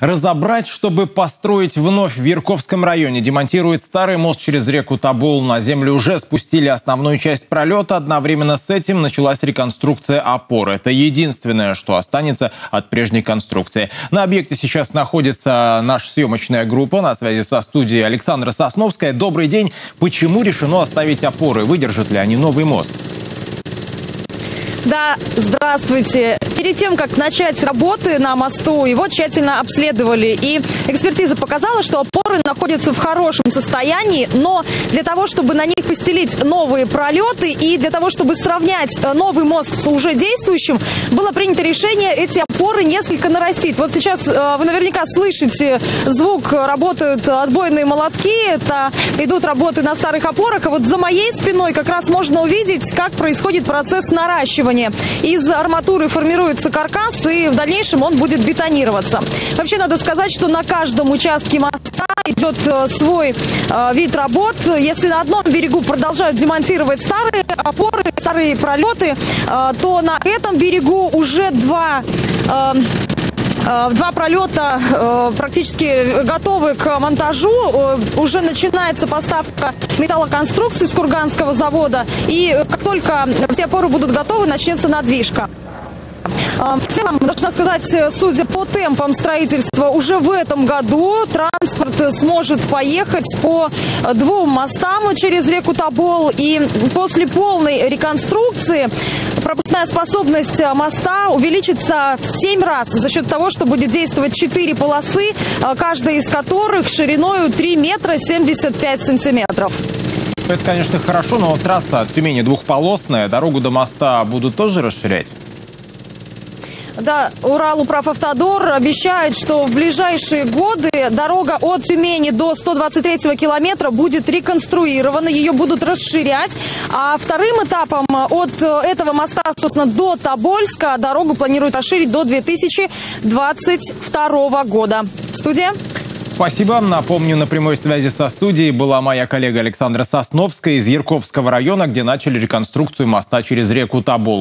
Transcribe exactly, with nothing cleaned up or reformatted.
Разобрать, чтобы построить вновь в Ярковском районе. Демонтируют старый мост через реку Тобол. На землю уже спустили основную часть пролета. Одновременно с этим началась реконструкция опор. Это единственное, что останется от прежней конструкции. На объекте сейчас находится наша съемочная группа. На связи со студией Александра Сосновская. Добрый день. Почему решено оставить опоры? Выдержат ли они новый мост? Да, здравствуйте. Перед тем, как начать работы на мосту, его тщательно обследовали. И экспертиза показала, что опоры находятся в хорошем состоянии, но для того, чтобы на них постелить новые пролеты и для того, чтобы сравнять новый мост с уже действующим, было принято решение эти опоры несколько нарастить. Вот сейчас вы наверняка слышите звук, работают отбойные молотки, это идут работы на старых опорах. А вот за моей спиной как раз можно увидеть, как происходит процесс наращивания. Из арматуры формируется каркас, и в дальнейшем он будет бетонироваться. Вообще надо сказать, что на каждом участке моста идет свой э, вид работ. Если на одном берегу продолжают демонтировать старые опоры, старые пролеты, э, то на этом берегу уже два... Э, Два пролета практически готовы к монтажу. Уже начинается поставка металлоконструкции с Курганского завода. И как только все опоры будут готовы, начнется надвижка. В целом, должна сказать, судя по темпам строительства, уже в этом году транспорт сможет поехать по двум мостам через реку Тобол. И после полной реконструкции пропускная способность моста увеличится в семь раз за счет того, что будет действовать четыре полосы, каждая из которых шириною три метра семьдесят пять сантиметров. Это, конечно, хорошо, но трасса от Тюмени двухполосная. Дорогу до моста будут тоже расширять? Да, Урал-Управавтодор обещает, что в ближайшие годы дорога от Тюмени до сто двадцать третьего километра будет реконструирована, ее будут расширять. А вторым этапом от этого моста, собственно, до Тобольска дорогу планируют расширить до две тысячи двадцать второго года. Студия. Спасибо. Напомню, на прямой связи со студией была моя коллега Александра Сосновская из Ярковского района, где начали реконструкцию моста через реку Тобол.